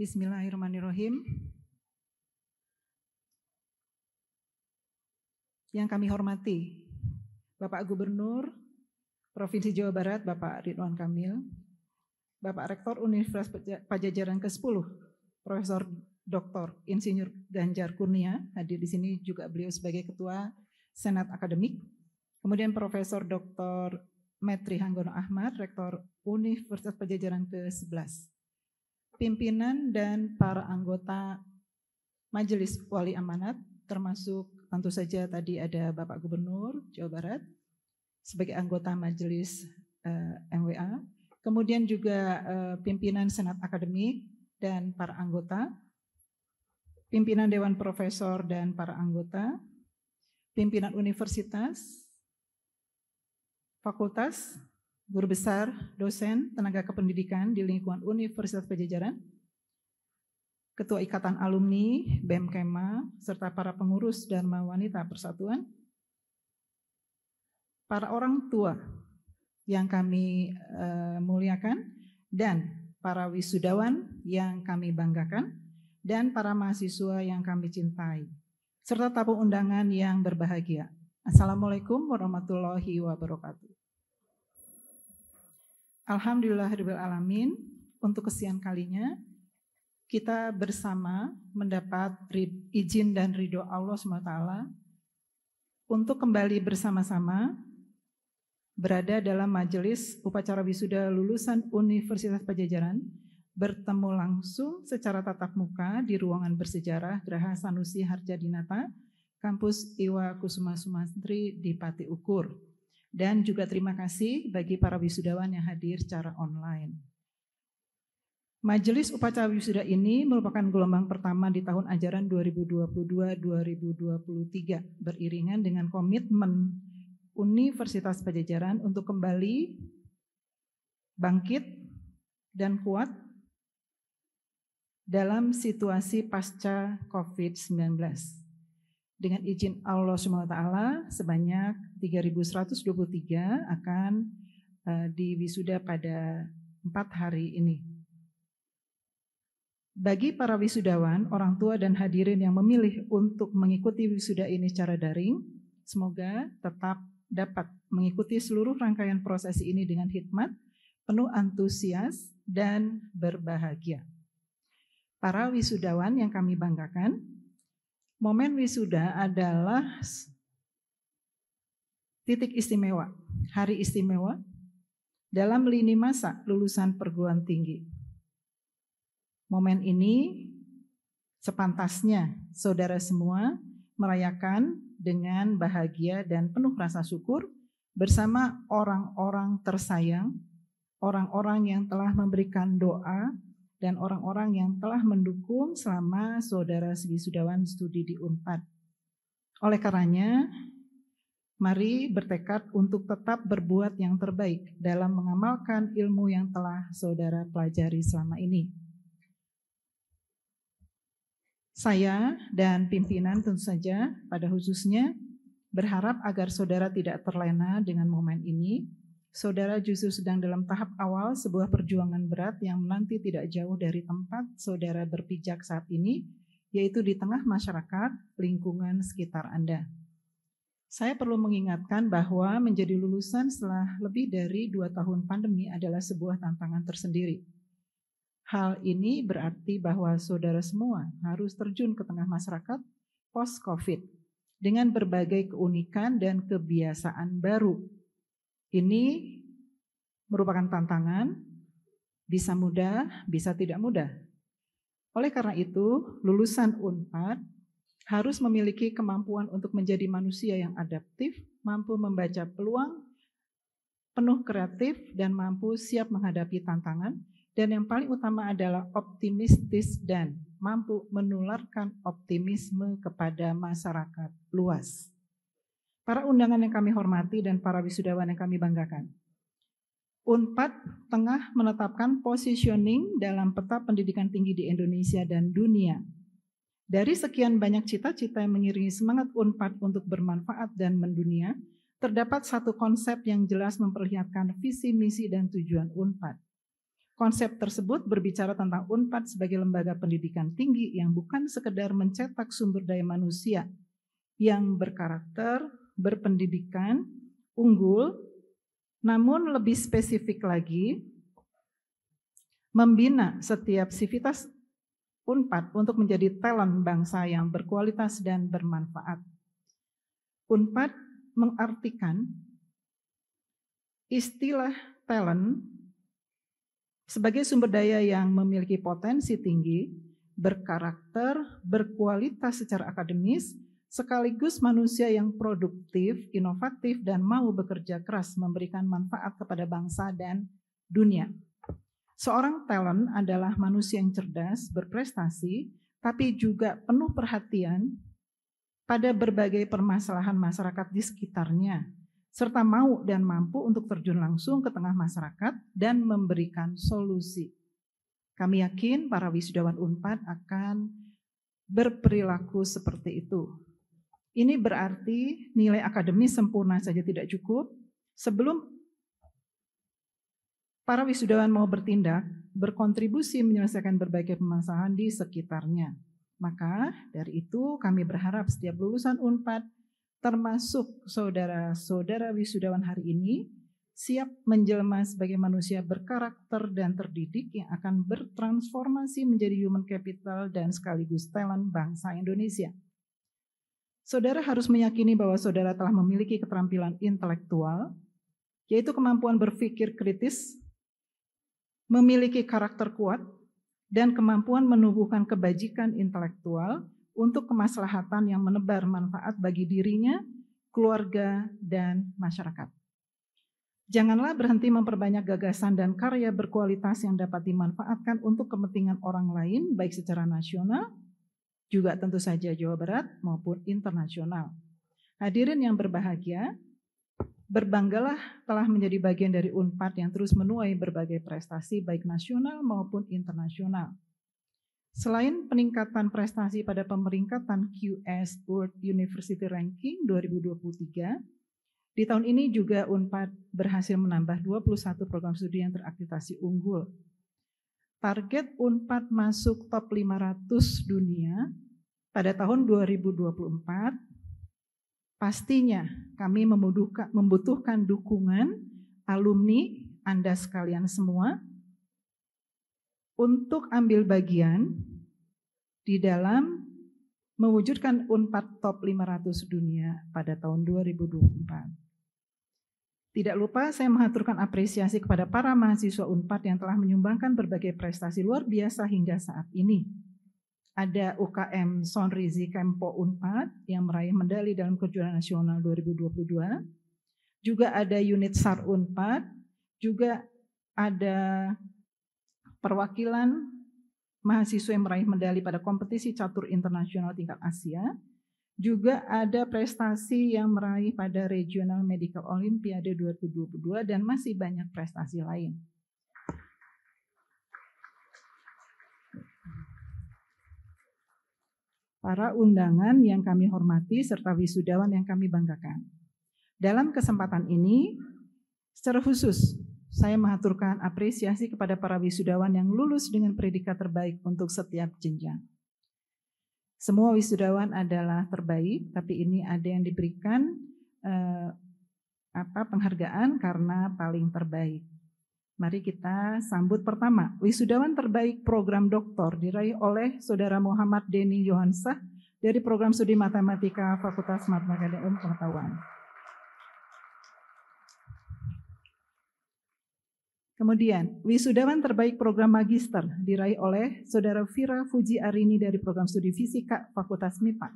Bismillahirrahmanirrahim. Yang kami hormati, Bapak Gubernur Provinsi Jawa Barat, Bapak Ridwan Kamil, Bapak Rektor Universitas Padjadjaran ke-10, Profesor Dr. Insinyur Ganjar Kurnia, hadir di sini juga beliau sebagai Ketua Senat Akademik. Kemudian Profesor Dr. Matri Hanggono Ahmad, Rektor Universitas Padjadjaran ke-11. Pimpinan dan para anggota Majelis Wali Amanat, termasuk tentu saja tadi ada Bapak Gubernur Jawa Barat sebagai anggota Majelis MWA. Kemudian juga pimpinan Senat Akademik dan para anggota, pimpinan Dewan Profesor dan para anggota, pimpinan universitas, fakultas, guru besar, dosen, tenaga kependidikan di lingkungan Universitas Padjadjaran, Ketua Ikatan Alumni BMKMA, serta para pengurus Dharma Wanita Persatuan, para orang tua yang kami muliakan, dan para wisudawan yang kami banggakan, dan para mahasiswa yang kami cintai, serta tamu undangan yang berbahagia. Assalamualaikum warahmatullahi wabarakatuh. Alhamdulillahirabbil alamin, untuk kesekian kalinya kita bersama mendapat izin dan ridho Allah SWT untuk kembali bersama-sama berada dalam majelis upacara wisuda lulusan Universitas Padjadjaran, bertemu langsung secara tatap muka di ruangan bersejarah Grha Sanusi Harjadinata, Kampus Iwa Kusuma Sumatri di Pati Ukur. Dan juga terima kasih bagi para wisudawan yang hadir secara online. Majelis upacara wisuda ini merupakan gelombang pertama di tahun ajaran 2022-2023 beriringan dengan komitmen Universitas Padjadjaran untuk kembali bangkit dan kuat dalam situasi pasca COVID-19. Dengan izin Allah SWT sebanyak 3.123 akan diwisuda pada 4 hari ini. Bagi para wisudawan, orang tua dan hadirin yang memilih untuk mengikuti wisuda ini secara daring, semoga tetap dapat mengikuti seluruh rangkaian prosesi ini dengan hikmat, penuh antusias dan berbahagia. Para wisudawan yang kami banggakan, momen wisuda adalah titik istimewa, hari istimewa dalam lini masa lulusan perguruan tinggi. Momen ini sepantasnya saudara semua merayakan dengan bahagia dan penuh rasa syukur bersama orang-orang tersayang, orang-orang yang telah memberikan doa, dan orang-orang yang telah mendukung selama saudara wisudawan studi di Unpad. Oleh karenanya, mari bertekad untuk tetap berbuat yang terbaik dalam mengamalkan ilmu yang telah saudara pelajari selama ini. Saya dan pimpinan tentu saja pada khususnya berharap agar saudara tidak terlena dengan momen ini. Saudara justru sedang dalam tahap awal sebuah perjuangan berat yang menanti tidak jauh dari tempat saudara berpijak saat ini, yaitu di tengah masyarakat lingkungan sekitar Anda. Saya perlu mengingatkan bahwa menjadi lulusan setelah lebih dari 2 tahun pandemi adalah sebuah tantangan tersendiri. Hal ini berarti bahwa saudara semua harus terjun ke tengah masyarakat post-COVID dengan berbagai keunikan dan kebiasaan baru. Ini merupakan tantangan, bisa mudah, bisa tidak mudah. Oleh karena itu, lulusan Unpad harus memiliki kemampuan untuk menjadi manusia yang adaptif, mampu membaca peluang, penuh kreatif, dan mampu siap menghadapi tantangan. Dan yang paling utama adalah optimistis dan mampu menularkan optimisme kepada masyarakat luas. Para undangan yang kami hormati dan para wisudawan yang kami banggakan. Unpad tengah menetapkan positioning dalam peta pendidikan tinggi di Indonesia dan dunia. Dari sekian banyak cita-cita yang mengiringi semangat Unpad untuk bermanfaat dan mendunia, terdapat satu konsep yang jelas memperlihatkan visi, misi, dan tujuan Unpad. Konsep tersebut berbicara tentang UNPAD sebagai lembaga pendidikan tinggi yang bukan sekedar mencetak sumber daya manusia yang berkarakter, berpendidikan, unggul, namun lebih spesifik lagi membina setiap sivitas UNPAD untuk menjadi talent bangsa yang berkualitas dan bermanfaat. UNPAD mengartikan istilah talent sebagai sumber daya yang memiliki potensi tinggi, berkarakter, berkualitas secara akademis, sekaligus manusia yang produktif, inovatif, dan mau bekerja keras memberikan manfaat kepada bangsa dan dunia. Seorang talent adalah manusia yang cerdas, berprestasi, tapi juga penuh perhatian pada berbagai permasalahan masyarakat di sekitarnya, serta mau dan mampu untuk terjun langsung ke tengah masyarakat dan memberikan solusi. Kami yakin para wisudawan UNPAD akan berperilaku seperti itu. Ini berarti nilai akademis sempurna saja tidak cukup. Sebelum para wisudawan mau bertindak, berkontribusi menyelesaikan berbagai permasalahan di sekitarnya. Maka dari itu kami berharap setiap lulusan UNPAD termasuk saudara-saudara wisudawan hari ini, siap menjelma sebagai manusia berkarakter dan terdidik yang akan bertransformasi menjadi human capital dan sekaligus talent bangsa Indonesia. Saudara harus meyakini bahwa saudara telah memiliki keterampilan intelektual, yaitu kemampuan berpikir kritis, memiliki karakter kuat, dan kemampuan menumbuhkan kebajikan intelektual, untuk kemaslahatan yang menebar manfaat bagi dirinya, keluarga, dan masyarakat. Janganlah berhenti memperbanyak gagasan dan karya berkualitas yang dapat dimanfaatkan untuk kepentingan orang lain, baik secara nasional, juga tentu saja Jawa Barat, maupun internasional. Hadirin yang berbahagia, berbanggalah telah menjadi bagian dari UNPAD yang terus menuai berbagai prestasi baik nasional maupun internasional. Selain peningkatan prestasi pada pemeringkatan QS World University Ranking 2023, di tahun ini juga UNPAD berhasil menambah 21 program studi yang terakreditasi unggul. Target UNPAD masuk top 500 dunia pada tahun 2024, pastinya kami membutuhkan dukungan alumni Anda sekalian semua, untuk ambil bagian di dalam mewujudkan UNPAD Top 500 dunia pada tahun 2024. Tidak lupa saya mengaturkan apresiasi kepada para mahasiswa UNPAD yang telah menyumbangkan berbagai prestasi luar biasa hingga saat ini. Ada UKM Shorinji Kempo UNPAD yang meraih medali dalam kejuaraan nasional 2022, juga ada unit SAR UNPAD, juga ada perwakilan mahasiswa yang meraih medali pada kompetisi catur internasional tingkat Asia, juga ada prestasi yang meraih pada Regional Medical Olimpiade 2022 dan masih banyak prestasi lain. Para undangan yang kami hormati serta wisudawan yang kami banggakan. Dalam kesempatan ini, secara khusus, saya mengaturkan apresiasi kepada para wisudawan yang lulus dengan predikat terbaik untuk setiap jenjang. Semua wisudawan adalah terbaik, tapi ini ada yang diberikan penghargaan karena paling terbaik. Mari kita sambut pertama, wisudawan terbaik program doktor diraih oleh Saudara Muhammad Deni Yohansa dari program studi Matematika Fakultas Matematika dan Pengetahuan. Kemudian, wisudawan terbaik program magister diraih oleh Saudara Vira Fuji Arini dari program studi Fisika Fakultas MIPA.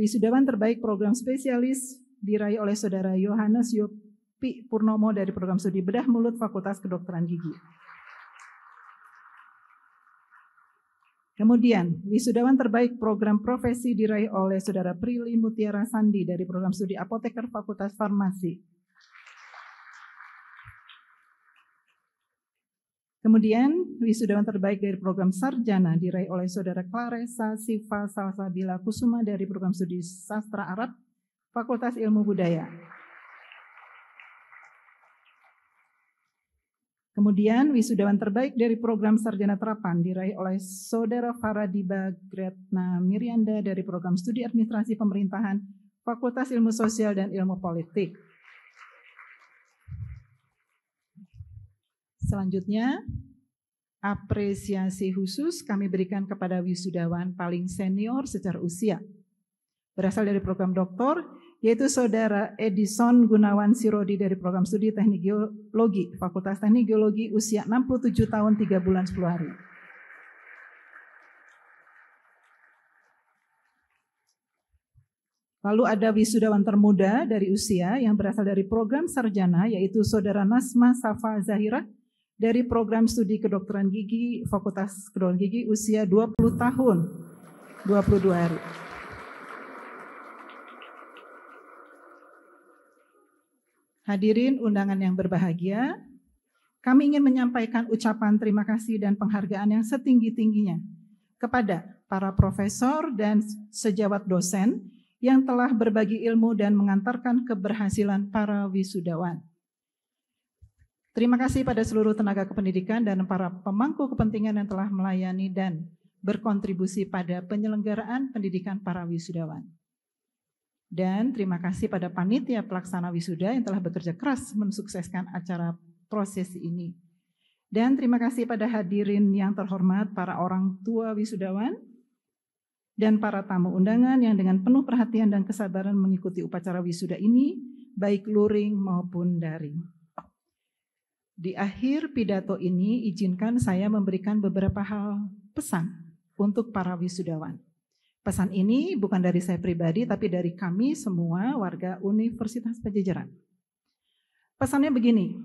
Wisudawan terbaik program spesialis diraih oleh Saudara Yohanes Yopi Purnomo dari program studi Bedah Mulut Fakultas Kedokteran Gigi. Kemudian, wisudawan terbaik program profesi diraih oleh Saudara Prili Mutiara Sandi dari program studi Apoteker Fakultas Farmasi. Kemudian, wisudawan terbaik dari program sarjana diraih oleh Saudara Claresa Sifa Salsabila Kusuma dari program studi Sastra Arab Fakultas Ilmu Budaya. Kemudian wisudawan terbaik dari program sarjana terapan diraih oleh Saudara Faradiba Gretna Mirianda dari program studi administrasi pemerintahan Fakultas Ilmu Sosial dan Ilmu Politik. Selanjutnya, apresiasi khusus kami berikan kepada wisudawan paling senior secara usia. Berasal dari program doktor, yaitu Saudara Edison Gunawan Sirodi dari program studi Teknik Geologi, Fakultas Teknik Geologi, usia 67 tahun 3 bulan 10 hari. Lalu ada wisudawan termuda dari usia yang berasal dari program sarjana, yaitu Saudara Nasma Safa Zahira dari program studi Kedokteran Gigi, Fakultas Kedokteran Gigi, usia 20 tahun 22 hari. Hadirin undangan yang berbahagia, kami ingin menyampaikan ucapan terima kasih dan penghargaan yang setinggi-tingginya kepada para profesor dan sejawat dosen yang telah berbagi ilmu dan mengantarkan keberhasilan para wisudawan. Terima kasih pada seluruh tenaga kependidikan dan para pemangku kepentingan yang telah melayani dan berkontribusi pada penyelenggaraan pendidikan para wisudawan. Dan terima kasih pada panitia pelaksana wisuda yang telah bekerja keras mensukseskan acara prosesi ini. Dan terima kasih pada hadirin yang terhormat, para orang tua wisudawan, dan para tamu undangan yang dengan penuh perhatian dan kesabaran mengikuti upacara wisuda ini, baik luring maupun daring. Di akhir pidato ini, izinkan saya memberikan beberapa hal pesan untuk para wisudawan. Pesan ini bukan dari saya pribadi, tapi dari kami semua warga Universitas Padjadjaran. Pesannya begini,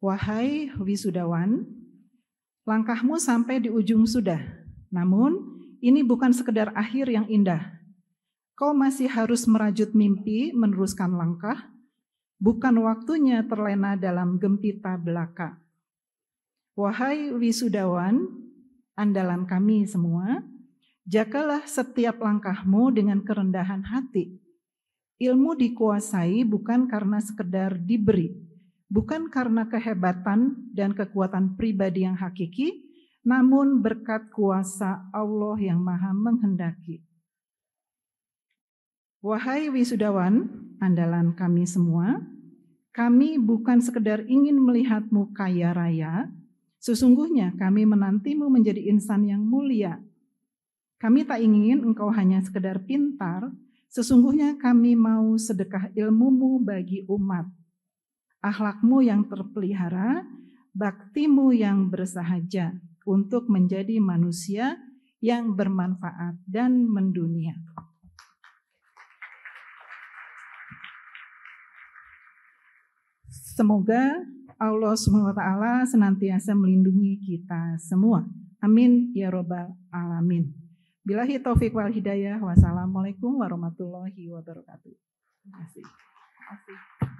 wahai wisudawan, langkahmu sampai di ujung sudah, namun ini bukan sekedar akhir yang indah. Kau masih harus merajut mimpi, meneruskan langkah, bukan waktunya terlena dalam gempita belaka. Wahai wisudawan, andalan kami semua, jagalah setiap langkahmu dengan kerendahan hati. Ilmu dikuasai bukan karena sekedar diberi, bukan karena kehebatan dan kekuatan pribadi yang hakiki, namun berkat kuasa Allah yang Maha Menghendaki. Wahai wisudawan, andalan kami semua, kami bukan sekedar ingin melihatmu kaya raya, sesungguhnya kami menantimu menjadi insan yang mulia. Kami tak ingin engkau hanya sekedar pintar, sesungguhnya kami mau sedekah ilmumu bagi umat. Akhlakmu yang terpelihara, baktimu yang bersahaja untuk menjadi manusia yang bermanfaat dan mendunia. Semoga Allah SWT senantiasa melindungi kita semua. Amin ya robbal alamin. Billahi taufik wal hidayah. Wassalamualaikum warahmatullahi wabarakatuh. Terima kasih.